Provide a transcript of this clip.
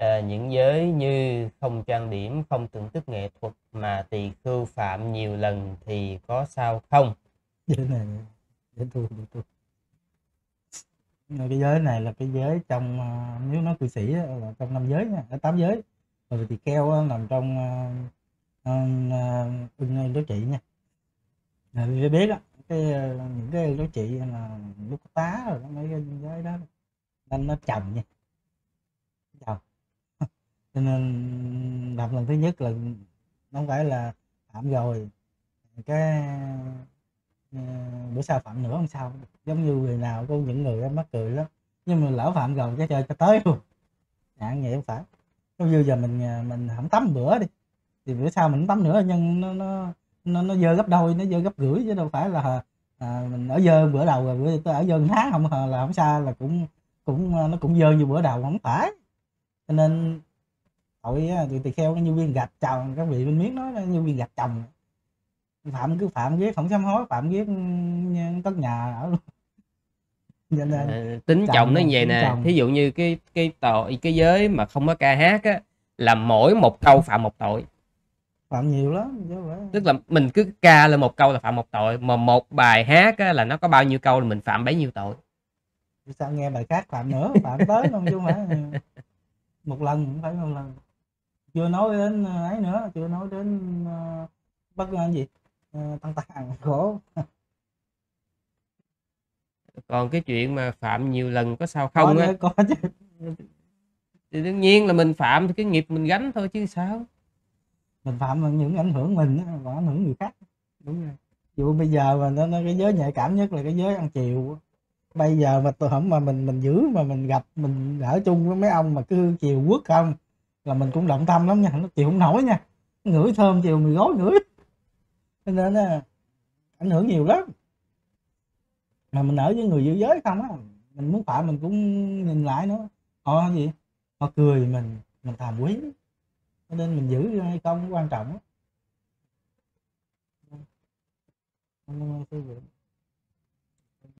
những giới như không trang điểm, không thưởng thức nghệ thuật mà tỳ khưu phạm nhiều lần thì có sao không? Giới này để tôi. Cái giới này là cái giới trong, nếu nói cư sĩ là trong 5 giới nha, ở 8 giới. Rồi thì keo nằm trong ưng đối trị nha. Vì biết đó, những cái đối trị là lúc tá rồi nó mấy cái giới đó nên nó chồng nha. Chồng. Cho nên đọc lần thứ nhất là nó không phải là phạm rồi cái bữa sau phạm nữa không sao, giống như người nào có những người em mắc cười lắm, nhưng mà lỡ phạm rồi cái chơi cho tới luôn nạn vậy. Không phải bây giờ mình không tắm bữa đi thì bữa sau mình tắm nữa, nhưng nó dơ gấp đôi, nó dơ gấp rưỡi, chứ đâu phải là mình ở dơ bữa đầu rồi bữa tôi ở dơ tháng không là không sao, là cũng nó cũng dơ như bữa đầu không phải. Cho nên tội tỳ kheo nó như viên gạch chồng, các vị bên miếng nói nó như viên gạch chồng, phạm cứ phạm viết không sám hối, phạm viết tất nhà ở luôn. Tính chồng nó như vậy nè, thí dụ như cái tội, cái giới mà không có ca hát á, là mỗi một câu phạm một tội, phạm nhiều lắm. Tức là mình cứ ca lên một câu là phạm một tội, mà một bài hát á, là nó có bao nhiêu câu là mình phạm bấy nhiêu tội. Sao nghe bài khác phạm nữa, phạm tới luôn chứ mà một lần cũng phải một lần. Chưa nói đến ấy nữa, chưa nói đến bất ngờ gì tăng tàn khổ. Còn cái chuyện mà phạm nhiều lần có sao không á, thì đương nhiên là mình phạm thì cái nghiệp mình gánh thôi chứ sao. Mình phạm bằng những ảnh hưởng mình và ảnh hưởng người khác. Đúng rồi. Dù bây giờ mà nó cái giới nhạy cảm nhất là cái giới ăn chiều. Bây giờ mà tôi không, mà mình giữ mà mình gặp mình ở chung với mấy ông mà cứ chiều quất không là mình cũng động tâm lắm nha, nó chịu không nổi nha, ngửi thơm chiều mì gói ngửi, cho nên ảnh hưởng nhiều lắm. Mà mình ở với người giữ giới không á, mình muốn phạm mình cũng nhìn lại nữa, họ gì họ cười mình thàm quý, cho nên mình giữ hay không quan trọng.